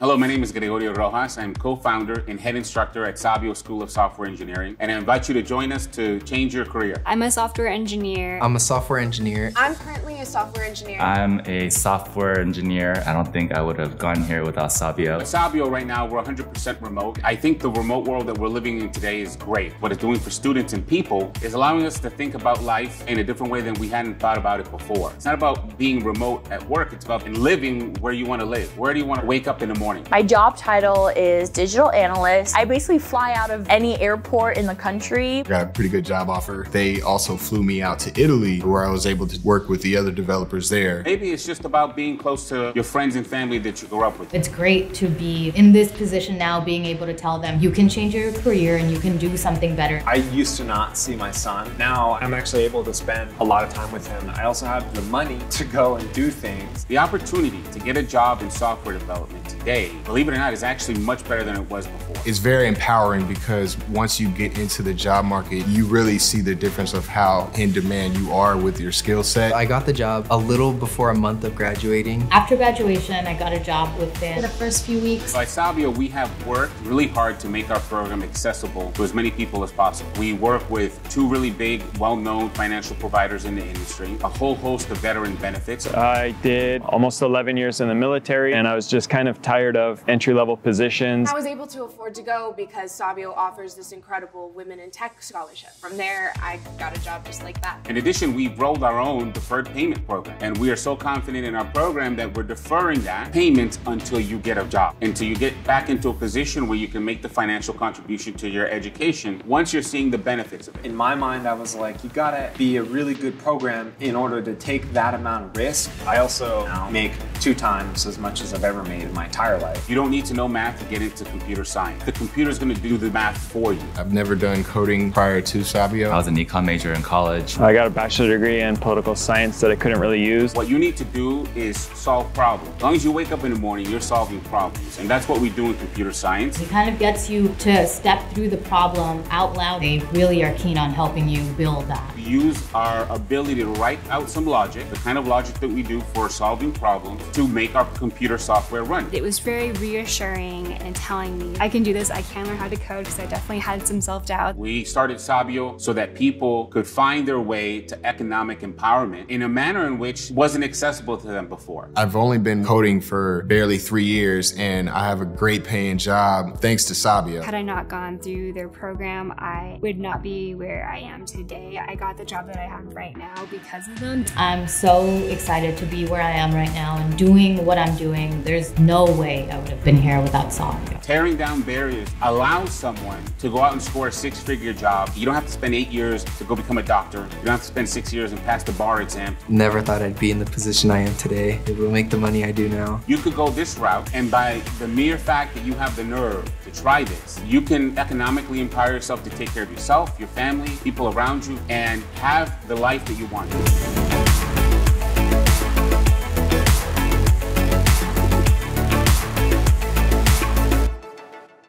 Hello, my name is Gregorio Rojas. I'm co-founder and head instructor at Sabio School of Software Engineering, and I invite you to join us to change your career. I'm a software engineer. I'm a software engineer. I'm currently a software engineer. I'm a software engineer. I don't think I would have gone here without Sabio. At Sabio right now, we're 100% remote. I think the remote world that we're living in today is great. What it's doing for students and people is allowing us to think about life in a different way than we hadn't thought about it before. It's not about being remote at work. It's about living where you want to live. Where do you want to wake up in the morning? My job title is digital analyst. I basically fly out of any airport in the country. Got a pretty good job offer. They also flew me out to Italy, where I was able to work with the other developers there. Maybe it's just about being close to your friends and family that you grew up with. It's great to be in this position now, being able to tell them you can change your career and you can do something better. I used to not see my son. Now I'm actually able to spend a lot of time with him. I also have the money to go and do things. The opportunity to get a job in software development today, believe it or not, is actually much better than it was before. It's very empowering because once you get into the job market, you really see the difference of how in demand you are with your skill set. I got the job a little before a month of graduating. After graduation, I got a job within the first few weeks. At Sabio, we have worked really hard to make our program accessible to as many people as possible. We work with two really big, well-known financial providers in the industry, a whole host of veteran benefits. I did almost 11 years in the military, and I was just kind of tired of entry-level positions. I was able to afford to go because Sabio offers this incredible Women in Tech scholarship. From there, I got a job just like that. In addition, we've rolled our own deferred payment program, and we are so confident in our program that we're deferring that payment until you get a job, until you get back into a position where you can make the financial contribution to your education once you're seeing the benefits of it. In my mind, I was like, you gotta be a really good program in order to take that amount of risk. I also now make 2 times as much as I've ever made in my entire life. You don't need to know math to get into computer science. The computer's going to do the math for you. I've never done coding prior to Sabio. I was an econ major in college. I got a bachelor's degree in political science that I couldn't really use. What you need to do is solve problems. As long as you wake up in the morning, you're solving problems. And that's what we do in computer science. It kind of gets you to step through the problem out loud. They really are keen on helping you build that. We use our ability to write out some logic, the kind of logic that we do for solving problems, to make our computer software run. It was very reassuring and telling me, I can do this, I can learn how to code, because I definitely had some self-doubt. We started Sabio so that people could find their way to economic empowerment in a manner in which wasn't accessible to them before. I've only been coding for barely 3 years, and I have a great paying job thanks to Sabio. Had I not gone through their program, I would not be where I am today. I got the job that I have right now because of them. I'm so excited to be where I am right now and doing what I'm doing. There's no way I would have been here without Sabio. Tearing down barriers allows someone to go out and score a 6-figure job. You don't have to spend 8 years to go become a doctor. You don't have to spend 6 years and pass the bar exam. Never thought I'd be in the position I am today. It will make the money I do now. You could go this route, and by the mere fact that you have the nerve to try this, you can economically empower yourself to take care of yourself, your family, people around you, and have the life that you want.